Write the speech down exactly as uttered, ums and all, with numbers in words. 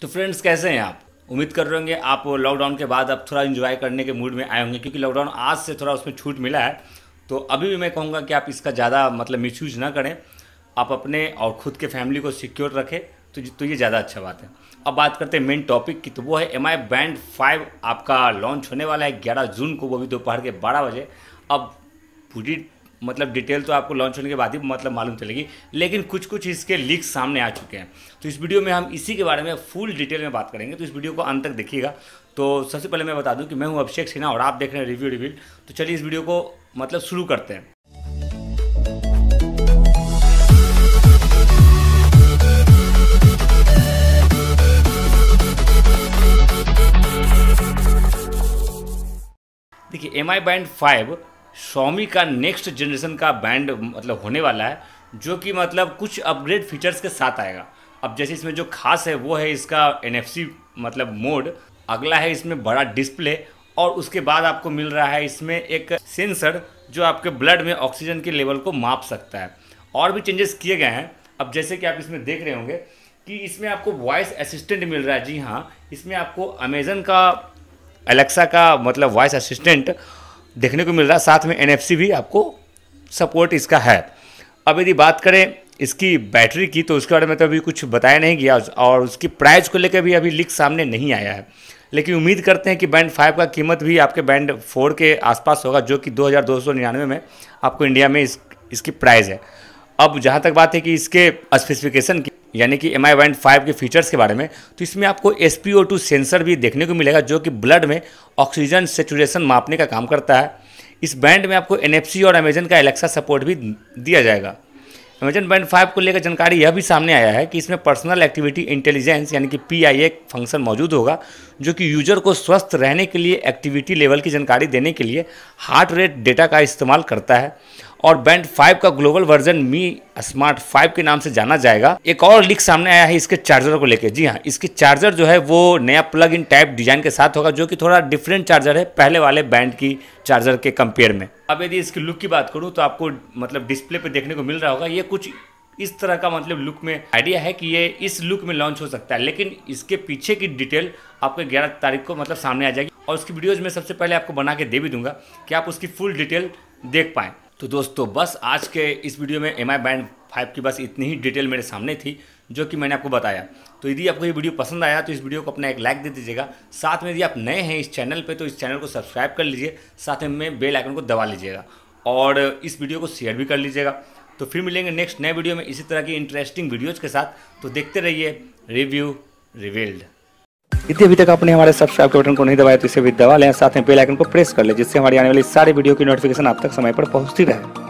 तो फ्रेंड्स, कैसे हैं आप? उम्मीद कर रहे होंगे आप लॉकडाउन के बाद आप थोड़ा एंजॉय करने के मूड में आए होंगे, क्योंकि लॉकडाउन आज से थोड़ा उसमें छूट मिला है। तो अभी भी मैं कहूँगा कि आप इसका ज़्यादा मतलब मिसयूज ना करें, आप अपने और ख़ुद के फैमिली को सिक्योर रखें, तो तो ये ज़्यादा अच्छा बात है। अब बात करते हैं मेन टॉपिक की, तो वो है एम आई बैंड फाइव आपका लॉन्च होने वाला है ग्यारह जून को, वो भी दोपहर के बारह बजे। अब पूरी मतलब डिटेल तो आपको लॉन्च होने के बाद ही मतलब मालूम चलेगी, लेकिन कुछ कुछ इसके लीक्स सामने आ चुके हैं, तो इस वीडियो में हम इसी के बारे में फुल डिटेल में बात करेंगे, तो इस वीडियो को अंत तक देखिएगा। तो सबसे पहले मैं बता दूं कि मैं हूं अभिषेक सिन्हा और आप देख रहे हैं रिव्यू रिवील्ड। तो चलिए इस वीडियो को मतलब शुरू करते हैं। देखिए, M I band five Xiaomi का नेक्स्ट जनरेशन का बैंड मतलब होने वाला है, जो कि मतलब कुछ अपग्रेड फीचर्स के साथ आएगा। अब जैसे इसमें जो खास है वो है इसका एन एफ सी मतलब मोड, अगला है इसमें बड़ा डिस्प्ले, और उसके बाद आपको मिल रहा है इसमें एक सेंसर जो आपके ब्लड में ऑक्सीजन के लेवल को माप सकता है। और भी चेंजेस किए गए हैं। अब जैसे कि आप इसमें देख रहे होंगे कि इसमें आपको वॉइस असिस्टेंट मिल रहा है। जी हाँ, इसमें आपको अमेजन का एलेक्सा का मतलब वॉइस असिस्टेंट देखने को मिल रहा है, साथ में एन एफ सी भी आपको सपोर्ट इसका है। अब यदि बात करें इसकी बैटरी की, तो उसके बारे में तो अभी कुछ बताया नहीं गया, और उसकी प्राइस को लेकर भी अभी लीक सामने नहीं आया है, लेकिन उम्मीद करते हैं कि बैंड फाइव का कीमत भी आपके बैंड फोर के आसपास होगा, जो कि दो हज़ार दो सौ निन्यानवे में आपको इंडिया में इस, इसकी प्राइस है। अब जहाँ तक बात है कि इसके स्पेसिफिकेशन की, यानी कि एम आई बैंड फाइव के फीचर्स के बारे में, तो इसमें आपको S P O two sensor भी देखने को मिलेगा, जो कि ब्लड में ऑक्सीजन सेचुरेशन मापने का काम करता है। इस बैंड में आपको एन एफ सी और अमेजन का एलेक्सा सपोर्ट भी दिया जाएगा। अमेजन बैंड फाइव को लेकर जानकारी यह भी सामने आया है कि इसमें पर्सनल एक्टिविटी इंटेलिजेंस यानी कि पी आई ए फंक्शन मौजूद होगा, जो कि यूजर को स्वस्थ रहने के लिए एक्टिविटी लेवल की जानकारी देने के लिए हार्ट रेट डेटा का इस्तेमाल करता है। और बैंड फाइव का global version Mi smart five के नाम से जाना जाएगा। एक और लीक सामने आया है इसके चार्जर को लेकर। जी हाँ, इसके चार्जर जो है वो नया प्लग इन टाइप डिजाइन के साथ होगा, जो कि थोड़ा डिफरेंट चार्जर है पहले वाले बैंड की चार्जर के कंपेयर में। अब यदि इसकी लुक की बात करूँ, तो आपको मतलब डिस्प्ले पर देखने को मिल रहा होगा, ये कुछ इस तरह का मतलब लुक में आइडिया है कि ये इस लुक में लॉन्च हो सकता है, लेकिन इसके पीछे की डिटेल आपको ग्यारह तारीख को मतलब सामने आ जाएगी, और उसकी वीडियोज़ में सबसे पहले आपको बना के दे भी दूंगा कि आप उसकी फुल डिटेल देख पाएँ। तो दोस्तों, बस आज के इस वीडियो में एम आई बैंड फाइव की बस इतनी ही डिटेल मेरे सामने थी, जो कि मैंने आपको बताया। तो यदि आपको ये वीडियो पसंद आया तो इस वीडियो को अपना एक लाइक दे दीजिएगा, साथ में यदि आप नए हैं इस चैनल पे तो इस चैनल को सब्सक्राइब कर लीजिए, साथ में बेल आइकन को दबा लीजिएगा, और इस वीडियो को शेयर भी कर लीजिएगा। तो फिर मिलेंगे नेक्स्ट नए वीडियो में इसी तरह की इंटरेस्टिंग वीडियोज़ के साथ। तो देखते रहिए रिव्यू रिवील्ड। यदि अभी तक आपने हमारे सब्सक्राइब के बटन को नहीं दबाया तो इसे भी दबा लें, साथ में बेल आइकन को प्रेस कर लें, जिससे हमारी आने वाली सारी वीडियो की नोटिफिकेशन आप तक समय पर पहुंचती रहे।